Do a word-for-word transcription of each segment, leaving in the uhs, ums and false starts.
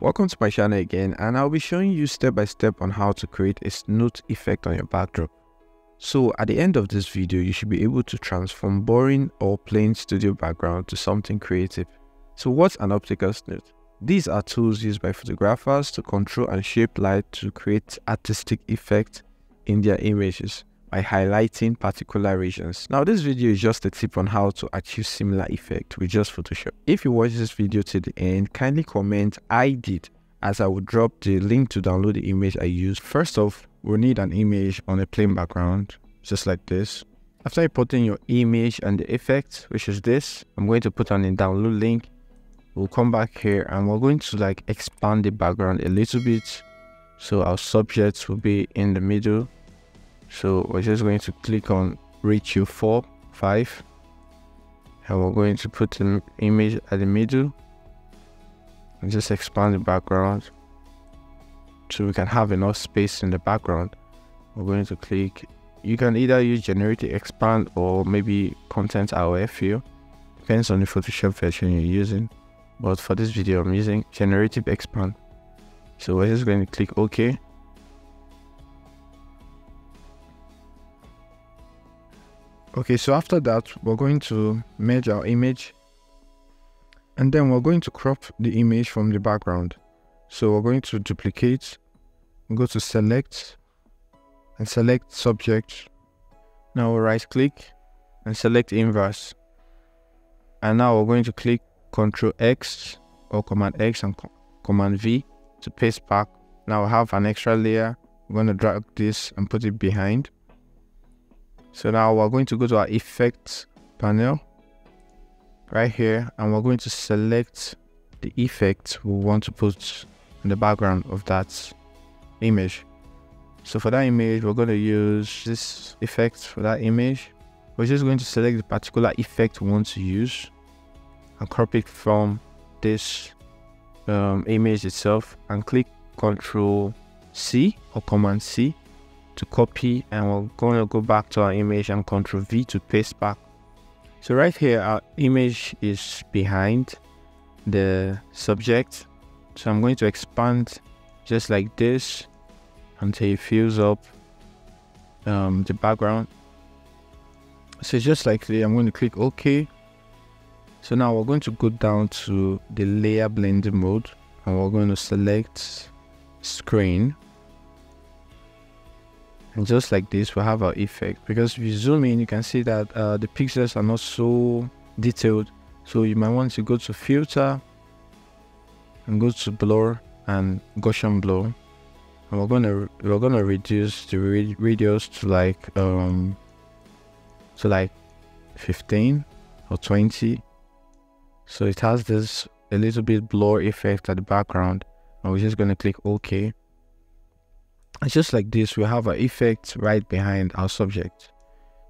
Welcome to my channel again, and I'll be showing you step by step on how to create a Snoot effect on your backdrop. So at the end of this video, you should be able to transform boring or plain studio background to something creative. So what's an optical Snoot? These are tools used by photographers to control and shape light to create artistic effects in their images by highlighting particular regions. Now this video is just a tip on how to achieve similar effect with just Photoshop. If you watch this video to the end, kindly comment "I did," as I will drop the link to download the image I used. First off, we'll need an image on a plain background, just like this. After importing your image and the effect, which is this, I'm going to put on a download link. We'll come back here and we're going to like expand the background a little bit. So our subjects will be in the middle. So we're just going to click on ratio four, five, and we're going to put an image at the middle and just expand the background so we can have enough space in the background. We're going to click, you can either use generate expand or maybe content R O F fill, depends on the Photoshop version you're using, but for this video I'm using generative expand. So we're just going to click OK. Okay, so after that, we're going to merge our image, and then we're going to crop the image from the background. So we're going to duplicate, go to select and select subject. Now we'll right click and select inverse. And now we're going to click Ctrl X or Command X and Command V to paste back. Now we have an extra layer. We're going to drag this and put it behind. So now we're going to go to our effects panel right here, and we're going to select the effect we want to put in the background of that image. So for that image, we're going to use this effect. For that image, we're just going to select the particular effect we want to use and crop it from this um, image itself, and click Ctrl C or Command C to copy, and we're going to go back to our image and Ctrl V to paste back. So right here our image is behind the subject, so I'm going to expand just like this until it fills up um, the background. So just like this, I'm going to click OK. So now we're going to go down to the layer blending mode, and we're going to select screen. And just like this, we have our effect. Because if you zoom in, you can see that uh, the pixels are not so detailed. So you might want to go to filter and go to blur and Gaussian blur. And we're gonna we're gonna reduce the radius to like um to like fifteen or twenty. So it has this a little bit blur effect at the background, and we're just gonna click OK. And just like this, we have our effect right behind our subject.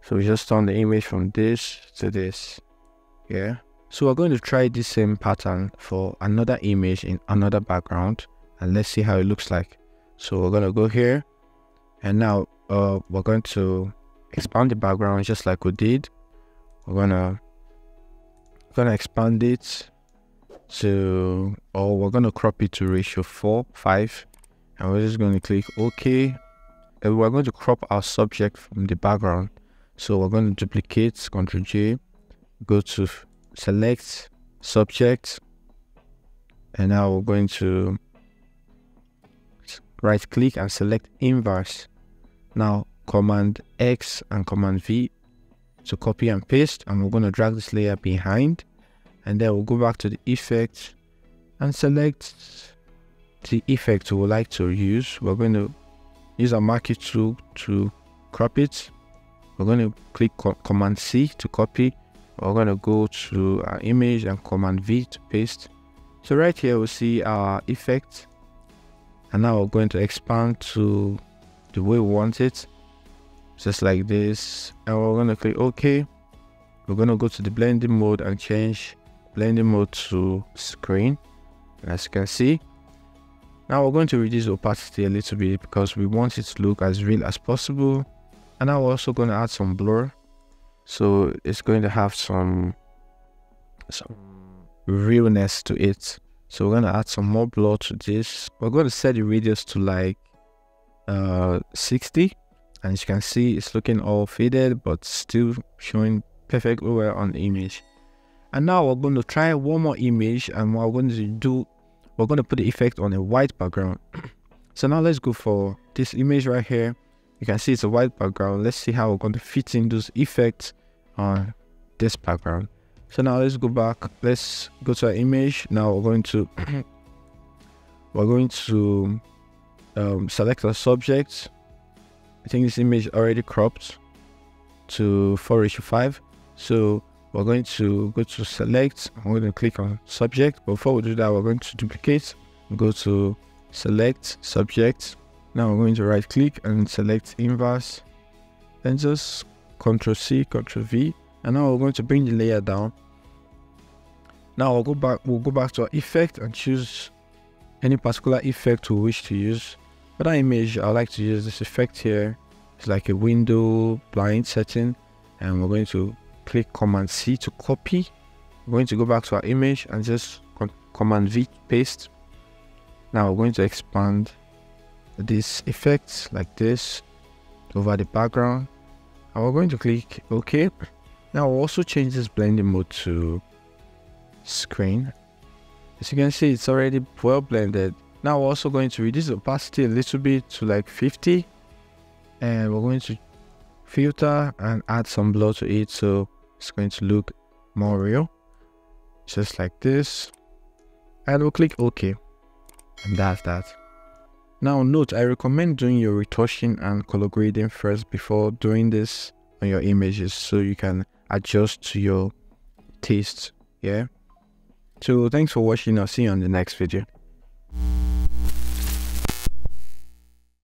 So we just turn the image from this to this. Yeah. So we're going to try this same pattern for another image in another background, and let's see how it looks like. So we're going to go here, and now uh, we're going to expand the background just like we did. We're going to gonna expand it to, or we're going to crop it to ratio four, five. And we're just going to click OK, and we're going to crop our subject from the background. So we're going to duplicate, Ctrl J, go to select subject, and now we're going to right click and select inverse. Now Command X and Command V to copy and paste, and we're going to drag this layer behind, and then we'll go back to the effect and select the effect we would like to use. We're going to use a marquee tool to crop it. We're going to click co Command C to copy. We're going to go to our image and Command V to paste. So right here we we'll see our effect, and now we're going to expand to the way we want it, just like this, and we're going to click OK. We're going to go to the blending mode and change blending mode to screen, and as you can see, now we're going to reduce the opacity a little bit because we want it to look as real as possible. And now we're also going to add some blur, so it's going to have some, some realness to it. So we're gonna add some more blur to this. We're going to set the radius to like uh, sixty, and as you can see, it's looking all faded but still showing perfect over on the image. And now we're going to try one more image, and what we're going to do, we're going to put the effect on a white background. So now let's go for this image right here. You can see it's a white background. Let's see how we're going to fit in those effects on this background. So now let's go back, let's go to our image. Now we're going to we're going to um, select our subject. I think this image already cropped to four ratio five, so we're going to go to select. I'm going to click on subject. Before we do that, we're going to duplicate, go to select subject. Now we're going to right click and select inverse, then just Ctrl C, Ctrl V. And now we're going to bring the layer down. Now we'll go back, we'll go back to our effect and choose any particular effect we wish to use. For that image, I like to use this effect here. It's like a window blind setting, and we're going to click Command C to copy. We're going to go back to our image and just Command V to paste. Now we're going to expand this effect like this over the background, and we're going to click OK. Now we'll also change this blending mode to screen. As you can see, it's already well blended. Now we're also going to reduce the opacity a little bit to like fifty, and we're going to filter and add some blur to it, so it's going to look more real, just like this. And we'll click OK, and that's that. Now note, I recommend doing your retouching and color grading first before doing this on your images, so you can adjust to your taste. Yeah, so thanks for watching. I'll see you on the next video.